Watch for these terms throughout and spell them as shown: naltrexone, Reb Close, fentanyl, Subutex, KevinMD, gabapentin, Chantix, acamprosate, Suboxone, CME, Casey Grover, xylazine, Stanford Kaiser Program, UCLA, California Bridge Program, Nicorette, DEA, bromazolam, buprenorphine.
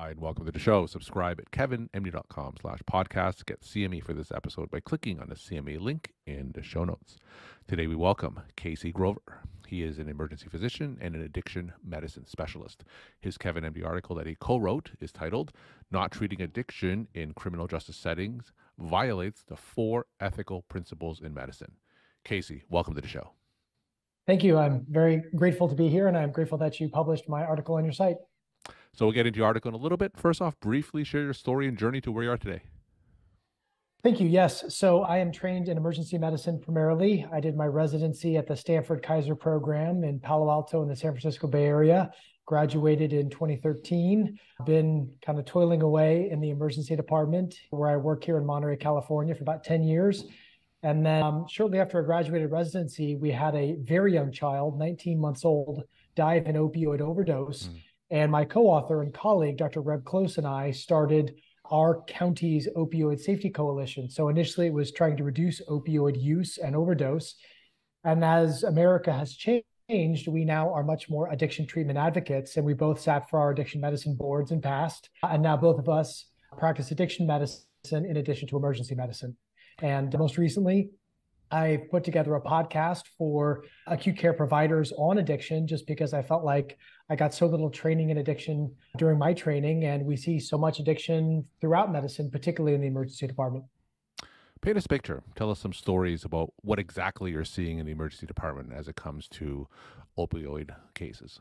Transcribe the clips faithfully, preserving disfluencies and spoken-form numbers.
Hi, and welcome to the show. Subscribe at KevinMD.com slash podcast. Get C M E for this episode by clicking on the C M E link in the show notes. Today we welcome Casey Grover. He is an emergency physician and an addiction medicine specialist. His KevinMD article that he co-wrote is titled, Not Treating Addiction in Criminal Justice Settings Violates the Four Ethical Principles in Medicine. Casey, welcome to the show. Thank you. I'm very grateful to be here, and I'm grateful that you published my article on your site. So we'll get into your article in a little bit. First off, briefly share your story and journey to where you are today. Thank you. Yes. So I am trained in emergency medicine primarily. I did my residency at the Stanford Kaiser Program in Palo Alto in the San Francisco Bay Area, graduated in twenty thirteen, been kind of toiling away in the emergency department where I work here in Monterey, California for about ten years. And then um, shortly after I graduated residency, we had a very young child, nineteen months old, die of an opioid overdose. Mm. And my co-author and colleague, Doctor Reb Close, and I started our county's opioid safety coalition. So initially it was trying to reduce opioid use and overdose. And as America has changed, we now are much more addiction treatment advocates. And we both sat for our addiction medicine boards and passed. And now both of us practice addiction medicine in addition to emergency medicine. And most recently, I put together a podcast for acute care providers on addiction, just because I felt like I got so little training in addiction during my training, and we see so much addiction throughout medicine, particularly in the emergency department. Paint us a picture. Tell us some stories about what exactly you're seeing in the emergency department as it comes to opioid cases.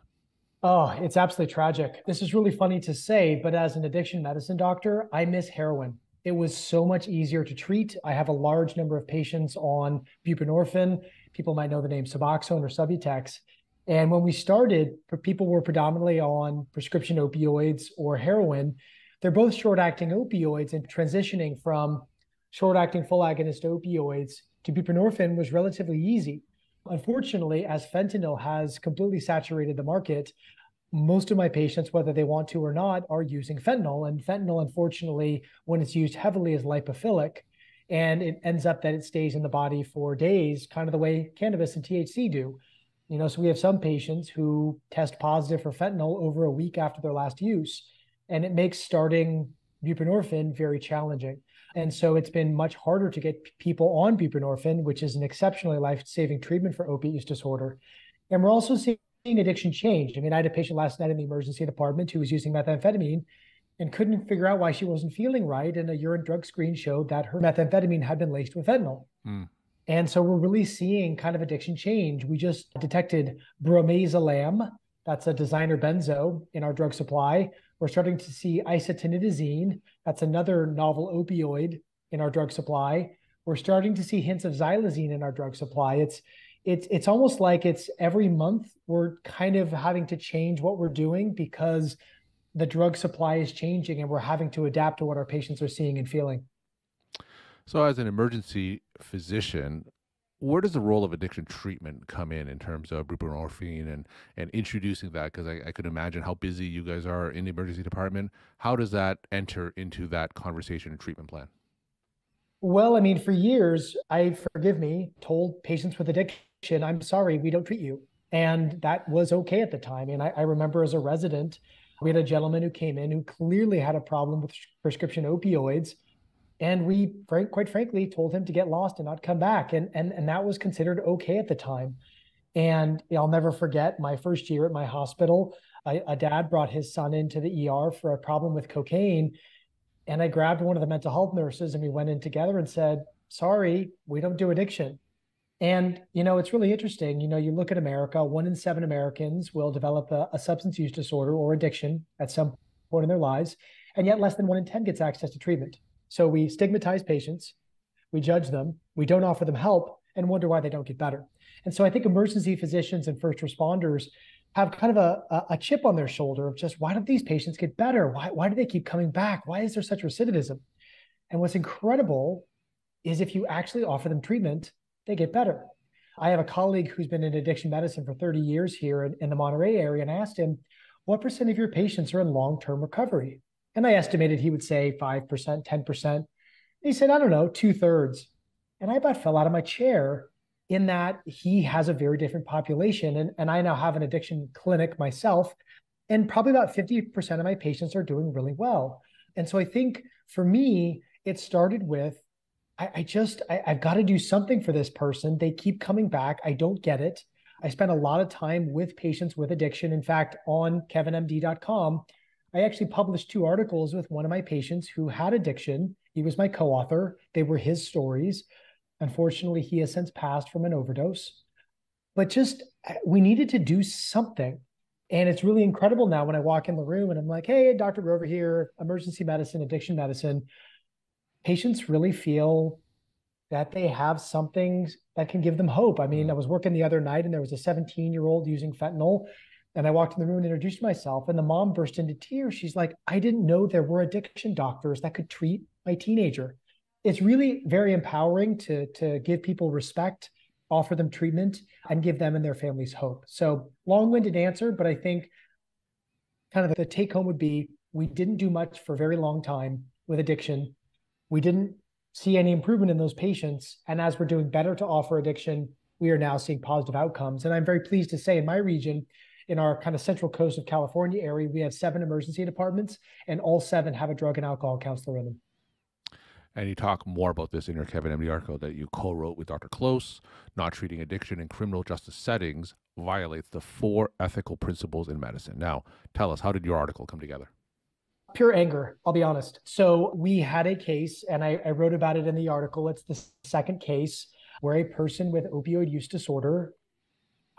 Oh, it's absolutely tragic. This is really funny to say, but as an addiction medicine doctor, I miss heroin. It was so much easier to treat. I have a large number of patients on buprenorphine. People might know the name Suboxone or Subutex. And when we started, people were predominantly on prescription opioids or heroin. They're both short-acting opioids, and transitioning from short-acting full agonist opioids to buprenorphine was relatively easy. Unfortunately, as fentanyl has completely saturated the market, most of my patients, whether they want to or not, are using fentanyl. And fentanyl, unfortunately, when it's used heavily, is lipophilic. And it ends up that it stays in the body for days, kind of the way cannabis and T H C do. You know, so we have some patients who test positive for fentanyl over a week after their last use. And it makes starting buprenorphine very challenging. And so it's been much harder to get people on buprenorphine, which is an exceptionally life-saving treatment for opiate use disorder. And we're also seeing addiction change. I mean, I had a patient last night in the emergency department who was using methamphetamine and couldn't figure out why she wasn't feeling right. And a urine drug screen showed that her methamphetamine had been laced with fentanyl. Mm. And so we're really seeing kind of addiction change. We just detected bromazolam, that's a designer benzo in our drug supply. We're starting to see isotinidazole, that's another novel opioid in our drug supply. We're starting to see hints of xylazine in our drug supply. It's It's it's almost like it's every month we're kind of having to change what we're doing because the drug supply is changing and we're having to adapt to what our patients are seeing and feeling. So as an emergency physician, where does the role of addiction treatment come in in terms of buprenorphine and, and introducing that? Because I, I could imagine how busy you guys are in the emergency department. How does that enter into that conversation and treatment plan? Well, I mean, for years, I, forgive me, told patients with addiction, I'm sorry, we don't treat you. And that was okay at the time. And I, I remember as a resident, we had a gentleman who came in who clearly had a problem with prescription opioids. And we, frank, quite frankly, told him to get lost and not come back. And, and, and that was considered okay at the time. And I'll never forget my first year at my hospital, I, a dad brought his son into the E R for a problem with cocaine. And I grabbed one of the mental health nurses and we went in together and said, sorry, we don't do addiction. And, you know, it's really interesting. You know, you look at America, one in seven Americans will develop a, a substance use disorder or addiction at some point in their lives. And yet less than one in ten gets access to treatment. So we stigmatize patients, we judge them, we don't offer them help and wonder why they don't get better. And so I think emergency physicians and first responders have kind of a, a chip on their shoulder of just, why don't these patients get better? Why, why do they keep coming back? Why is there such recidivism? And what's incredible is if you actually offer them treatment, they get better. I have a colleague who's been in addiction medicine for thirty years here in, in the Monterey area, and I asked him, what percent of your patients are in long-term recovery? And I estimated he would say five percent, ten percent. And he said, I don't know, two-thirds. And I about fell out of my chair in that he has a very different population. And, and I now have an addiction clinic myself, And probably about fifty percent of my patients are doing really well. And so I think for me, it started with, I, I just, I, I've got to do something for this person. They keep coming back. I don't get it. I spent a lot of time with patients with addiction. In fact, on Kevin M D dot com, I actually published two articles with one of my patients who had addiction. He was my co-author. They were his stories. Unfortunately, he has since passed from an overdose. But just, we needed to do something. And it's really incredible now when I walk in the room and I'm like, hey, Doctor Grover here, emergency medicine, addiction medicine. Patients really feel that they have something that can give them hope. I mean, I was working the other night and there was a seventeen-year-old using fentanyl. And I walked in the room and introduced myself, and the mom burst into tears. She's like, I didn't know there were addiction doctors that could treat my teenager. It's really very empowering to, to give people respect, offer them treatment, and give them and their families hope. So long-winded answer, but I think kind of the take home would be, we didn't do much for a very long time with addiction. We didn't see any improvement in those patients. And as we're doing better to offer addiction, we are now seeing positive outcomes. And I'm very pleased to say in my region, in our kind of central coast of California area, we have seven emergency departments, and all seven have a drug and alcohol counselor in them. And you talk more about this in your KevinMD article that you co-wrote with Doctor Close. Not treating addiction in criminal justice settings violates the four ethical principles in medicine. Now, tell us, how did your article come together? Pure anger, I'll be honest. So we had a case, and I, I wrote about it in the article. It's the second case where a person with opioid use disorder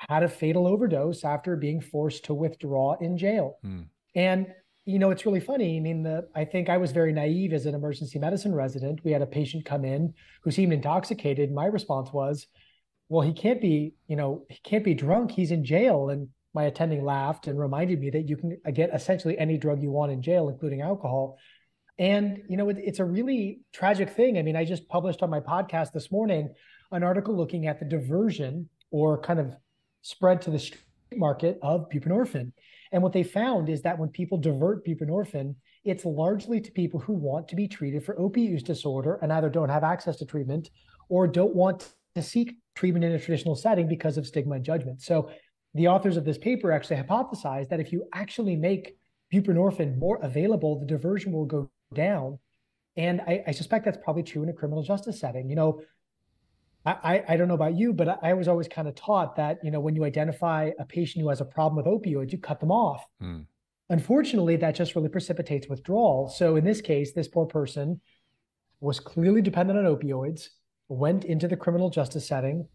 had a fatal overdose after being forced to withdraw in jail. Mm. And, you know, it's really funny. I mean, the, I think I was very naive as an emergency medicine resident. We had a patient come in who seemed intoxicated. My response was, well, he can't be, you know, he can't be drunk. He's in jail. And my attending laughed and reminded me that you can get essentially any drug you want in jail, including alcohol. And, you know, it, it's a really tragic thing. I mean, I just published on my podcast this morning an article looking at the diversion or kind of spread to the street market of buprenorphine. And what they found is that when people divert buprenorphine, it's largely to people who want to be treated for opiate use disorder and either don't have access to treatment or don't want to seek treatment in a traditional setting because of stigma and judgment. So the authors of this paper actually hypothesized that if you actually make buprenorphine more available, the diversion will go down. And I, I suspect that's probably true in a criminal justice setting. You know, I, I don't know about you, but I was always kind of taught that, you know, when you identify a patient who has a problem with opioids, you cut them off. Mm. Unfortunately, that just really precipitates withdrawal. So in this case, this poor person was clearly dependent on opioids, went into the criminal justice setting,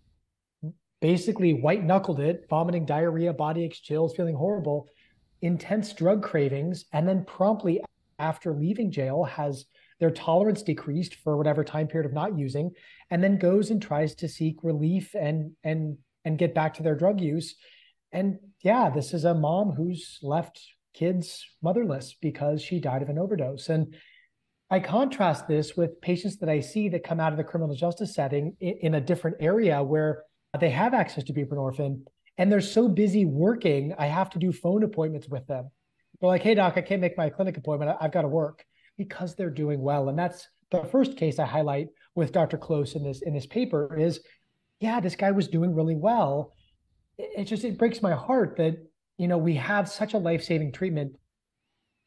basically white knuckled it, vomiting, diarrhea, body aches, chills, feeling horrible, intense drug cravings, and then promptly after leaving jail has their tolerance decreased for whatever time period of not using, and then goes and tries to seek relief and and and get back to their drug use. And yeah, this is a mom who's left kids motherless because she died of an overdose. And I contrast this with patients that I see that come out of the criminal justice setting in, in a different area where they have access to buprenorphine, and they're so busy working, I have to do phone appointments with them. They're like, hey, doc, I can't make my clinic appointment. I've got to work. Because they're doing well. And that's the first case I highlight with Doctor Close in this in this paper is, yeah, this guy was doing really well. It, it just, it breaks my heart that, you know, we have such a life-saving treatment.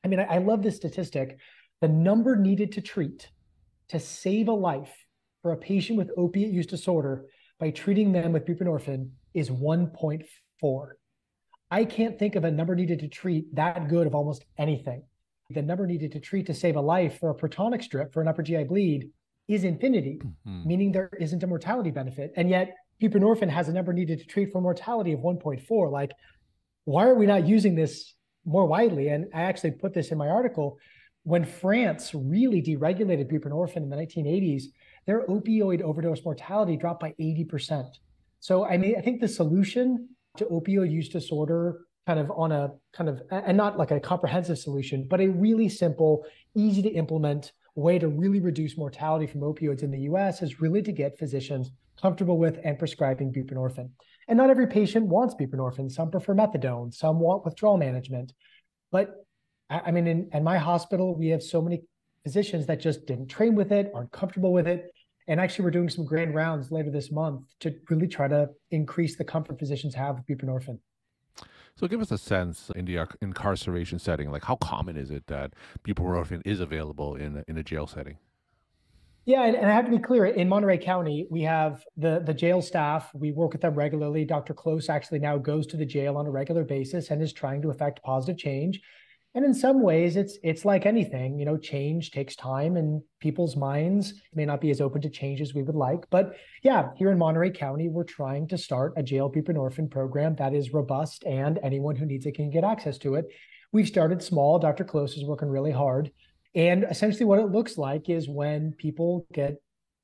I mean, I, I love this statistic. The number needed to treat to save a life for a patient with opiate use disorder by treating them with buprenorphine is one point four. I can't think of a number needed to treat that good of almost anything. The number needed to treat to save a life for a protonic strip for an upper G I bleed is infinity, mm-hmm. meaning there isn't a mortality benefit. And yet buprenorphine has a number needed to treat for mortality of one point four. Like, why are we not using this more widely? And I actually put this in my article. When France really deregulated buprenorphine in the nineteen eighties, their opioid overdose mortality dropped by eighty percent. So, I mean, I think the solution to opioid use disorder kind of on a kind of, and not like a comprehensive solution, but a really simple, easy to implement way to really reduce mortality from opioids in the U S is really to get physicians comfortable with and prescribing buprenorphine. And not every patient wants buprenorphine. Some prefer methadone, some want withdrawal management. But I mean, in, in my hospital, we have so many physicians that just didn't train with it, aren't comfortable with it. And actually we're doing some grand rounds later this month to really try to increase the comfort physicians have with buprenorphine. So give us a sense in the incarceration setting, like how common is it that buprenorphine is available in, in a jail setting? Yeah, and, and I have to be clear, in Monterey County, we have the, the jail staff, we work with them regularly. Doctor Close actually now goes to the jail on a regular basis and is trying to affect positive change. And in some ways, it's it's like anything, you know, change takes time and people's minds may not be as open to change as we would like. But yeah, here in Monterey County, we're trying to start a jail buprenorphine program that is robust and anyone who needs it can get access to it. We've started small. Doctor Close is working really hard. And essentially what it looks like is when people get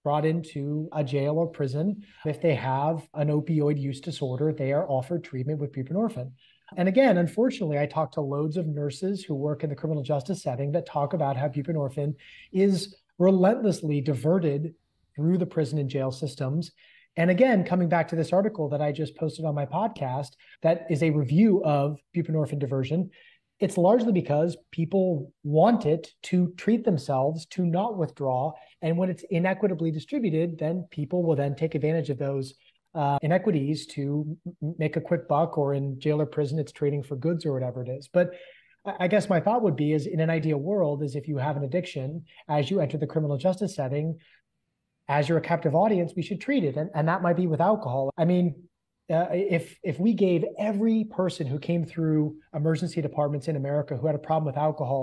brought into a jail or prison, if they have an opioid use disorder, they are offered treatment with buprenorphine. And again, unfortunately, I talk to loads of nurses who work in the criminal justice setting that talk about how buprenorphine is relentlessly diverted through the prison and jail systems. And again, coming back to this article that I just posted on my podcast, that is a review of buprenorphine diversion. It's largely because people want it to treat themselves, to not withdraw. And when it's inequitably distributed, then people will then take advantage of those Uh, inequities to make a quick buck, or in jail or prison, it's trading for goods or whatever it is. But I guess my thought would be is in an ideal world is if you have an addiction, as you enter the criminal justice setting, as you're a captive audience, we should treat it. And, and that might be with alcohol. I mean, uh, if if we gave every person who came through emergency departments in America who had a problem with alcohol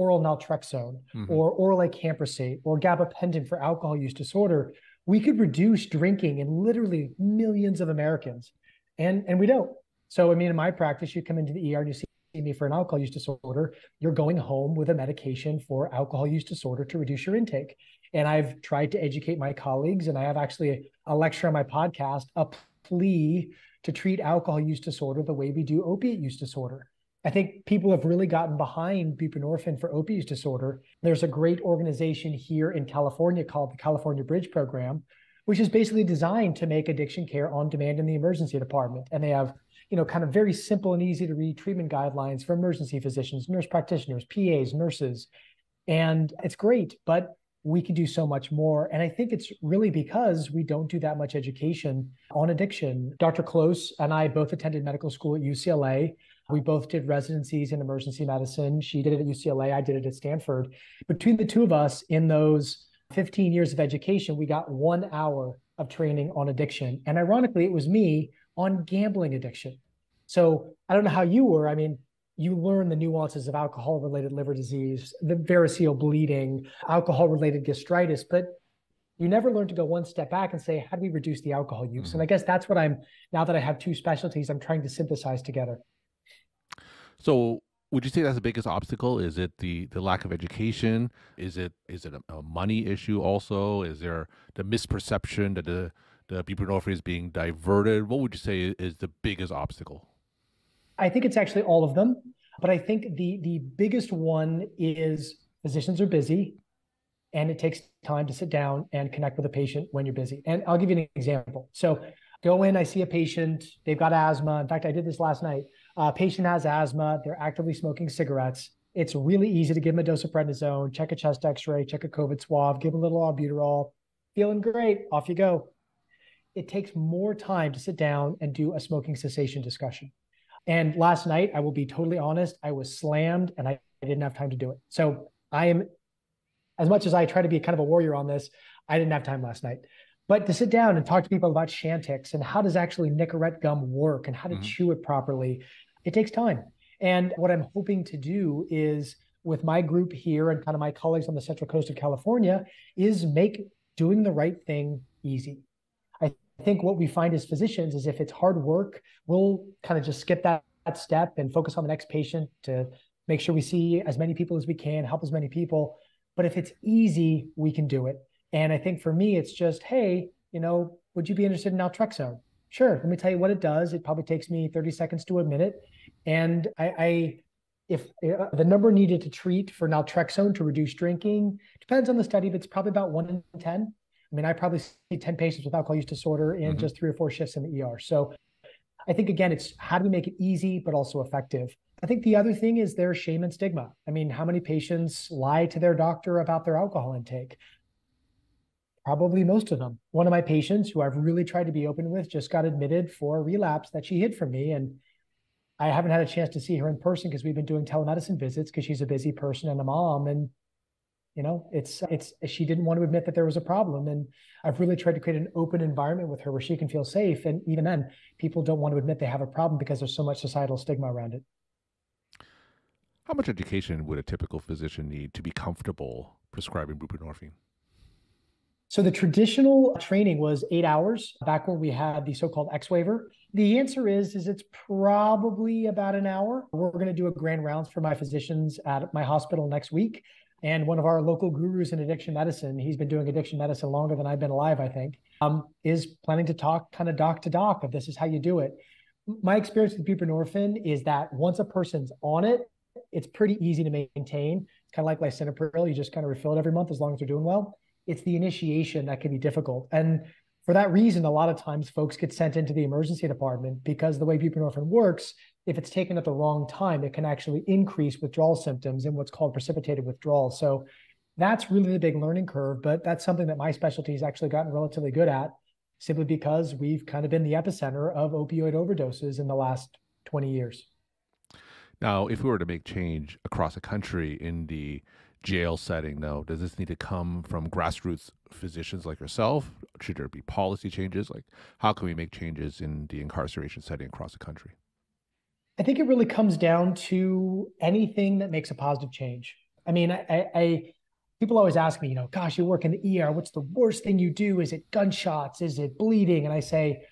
oral naltrexone mm-hmm. or oral acamprosate or gabapentin for alcohol use disorder, we could reduce drinking in literally millions of Americans, and, and we don't. So, I mean, in my practice, you come into the E R and you see me for an alcohol use disorder, you're going home with a medication for alcohol use disorder to reduce your intake. And I've tried to educate my colleagues, and I have actually a, a lecture on my podcast, a plea to treat alcohol use disorder the way we do opiate use disorder. I think people have really gotten behind buprenorphine for opioid use disorder. There's a great organization here in California called the California Bridge Program, which is basically designed to make addiction care on demand in the emergency department. And they have, you know, kind of very simple and easy to read treatment guidelines for emergency physicians, nurse practitioners, P As, nurses. And it's great, but we could do so much more. And I think it's really because we don't do that much education on addiction. Doctor Close and I both attended medical school at U C L A. We both did residencies in emergency medicine. She did it at U C L A. I did it at Stanford. Between the two of us, in those fifteen years of education, we got one hour of training on addiction. And ironically, it was me on gambling addiction. So I don't know how you were. I mean, you learn the nuances of alcohol-related liver disease, the variceal bleeding, alcohol-related gastritis, but you never learn to go one step back and say, how do we reduce the alcohol use? And I guess that's what I'm, now that I have two specialties, I'm trying to synthesize together. So would you say that's the biggest obstacle? Is it the, the lack of education? Is it is it a, a money issue also? Is there the misperception that the, the buprenorphine is being diverted? What would you say is the biggest obstacle? I think it's actually all of them. But I think the, the biggest one is physicians are busy and it takes time to sit down and connect with a patient when you're busy. And I'll give you an example. So go in, I see a patient, they've got asthma. In fact, I did this last night. A uh, patient has asthma, they're actively smoking cigarettes. It's really easy to give them a dose of prednisone, check a chest x-ray, check a COVID swab, give them a little albuterol, feeling great, off you go. It takes more time to sit down and do a smoking cessation discussion. And last night, I will be totally honest, I was slammed and I didn't have time to do it. So I am, as much as I try to be kind of a warrior on this, I didn't have time last night. But to sit down and talk to people about Chantix and how does actually Nicorette gum work and how to mm-hmm. chew it properly, it takes time. And what I'm hoping to do is with my group here and kind of my colleagues on the Central Coast of California is make doing the right thing easy. I think what we find as physicians is if it's hard work, we'll kind of just skip that, that step and focus on the next patient to make sure we see as many people as we can, help as many people. But if it's easy, we can do it. And I think for me, it's just, hey, you know, would you be interested in naltrexone? Sure. Let me tell you what it does. It probably takes me thirty seconds to a minute. And I, I if uh, the number needed to treat for naltrexone to reduce drinking, depends on the study, but it's probably about one in ten. I mean, I probably see ten patients with alcohol use disorder in mm-hmm. just three or four shifts in the E R. So I think, again, it's how do we make it easy, but also effective? I think the other thing is there's shame and stigma. I mean, how many patients lie to their doctor about their alcohol intake? Probably most of them. One of my patients who I've really tried to be open with just got admitted for a relapse that she hid from me. And I haven't had a chance to see her in person because we've been doing telemedicine visits because she's a busy person and a mom. And, you know, it's, it's, she didn't want to admit that there was a problem. And I've really tried to create an open environment with her where she can feel safe. And even then, people don't want to admit they have a problem because there's so much societal stigma around it. How much education would a typical physician need to be comfortable prescribing buprenorphine? So the traditional training was eight hours back when we had the so-called X waiver. The answer is, is it's probably about an hour. We're going to do a grand rounds for my physicians at my hospital next week. And one of our local gurus in addiction medicine, he's been doing addiction medicine longer than I've been alive, I think, um, is planning to talk kind of doc to doc of this is how you do it. My experience with buprenorphine is that once a person's on it, it's pretty easy to maintain. It's kind of like lisinopril. You just kind of refill it every month as long as they're doing well. It's the initiation that can be difficult. And for that reason, a lot of times folks get sent into the emergency department because the way buprenorphine works, if it's taken at the wrong time, it can actually increase withdrawal symptoms and what's called precipitated withdrawal. So that's really the big learning curve, but that's something that my specialty has actually gotten relatively good at simply because we've kind of been the epicenter of opioid overdoses in the last twenty years. Now, if we were to make change across a country in the jail setting, though, does this need to come from grassroots physicians like yourself? Should there be policy changes? Like, how can we make changes in the incarceration setting across the country? I think it really comes down to anything that makes a positive change. I mean, I, I people always ask me, you know, gosh, you work in the E R. What's the worst thing you do? Is it gunshots? Is it bleeding? And I say,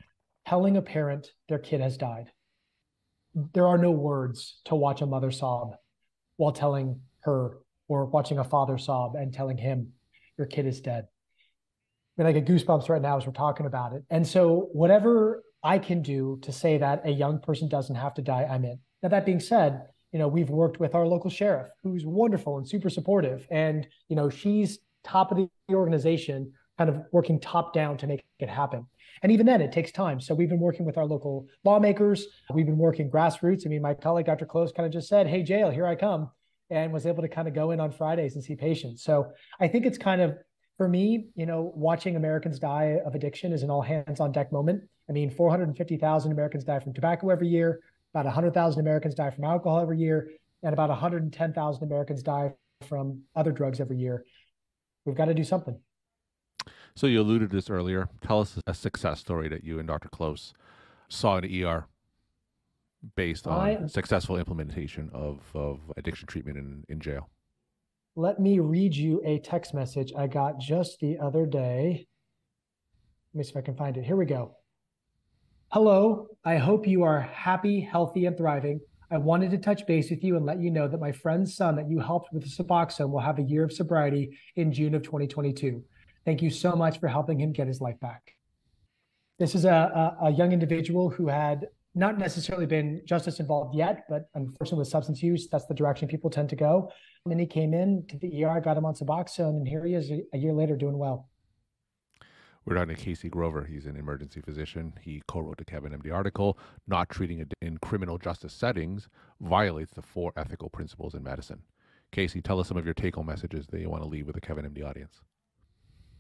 telling a parent their kid has died. There are no words to watch a mother sob while telling her, or watching a father sob and telling him, your kid is dead. I mean, I get goosebumps right now as we're talking about it. And so whatever I can do to say that a young person doesn't have to die, I'm in. Now, that being said, you know, we've worked with our local sheriff, who's wonderful and super supportive. And, you know, she's top of the organization, kind of working top down to make it happen. And even then, it takes time. So we've been working with our local lawmakers. We've been working grassroots. I mean, my colleague, Doctor Close, kind of just said, hey, jail, here I come, and was able to kind of go in on Fridays and see patients. So I think it's kind of, for me, you know, watching Americans die of addiction is an all hands on deck moment. I mean, four hundred fifty thousand Americans die from tobacco every year, about one hundred thousand Americans die from alcohol every year, and about one hundred ten thousand Americans die from other drugs every year. We've got to do something. So you alluded to this earlier. Tell us a success story that you and Doctor Close saw in the E R based on I, successful implementation of, of addiction treatment in, in jail. Let me read you a text message I got just the other day. Let me see if I can find it. Here we go. Hello, I hope you are happy, healthy, and thriving. I wanted to touch base with you and let you know that my friend's son that you helped with the Suboxone will have a year of sobriety in June of twenty twenty-two. Thank you so much for helping him get his life back. This is a, a, a young individual who had not necessarily been justice involved yet, but unfortunately with substance use, that's the direction people tend to go. And then he came in to the E R, got him on Suboxone, and here he is a year later doing well. We're talking to Casey Grover. He's an emergency physician. He co-wrote the Kevin M D article, Not Treating It in Criminal Justice Settings Violates the Four Ethical Principles in Medicine. Casey, tell us some of your take-home messages that you want to leave with the Kevin M D audience.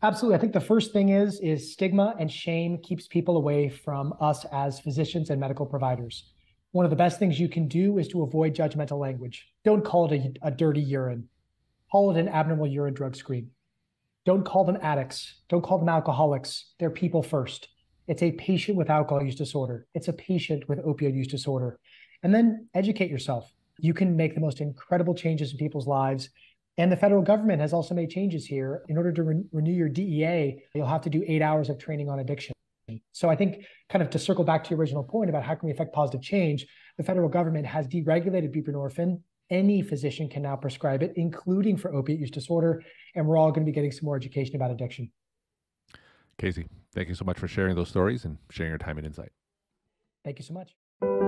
Absolutely. I think the first thing is, is stigma and shame keeps people away from us as physicians and medical providers. One of the best things you can do is to avoid judgmental language. Don't call it a, a dirty urine. Call it an abnormal urine drug screen. Don't call them addicts. Don't call them alcoholics. They're people first. It's a patient with alcohol use disorder. It's a patient with opioid use disorder. And then educate yourself. You can make the most incredible changes in people's lives. And the federal government has also made changes here. In order to re renew your D E A, you'll have to do eight hours of training on addiction. So I think kind of to circle back to your original point about how can we affect positive change, the federal government has deregulated buprenorphine. Any physician can now prescribe it, including for opiate use disorder. And we're all going to be getting some more education about addiction. Casey, thank you so much for sharing those stories and sharing your time and insight. Thank you so much.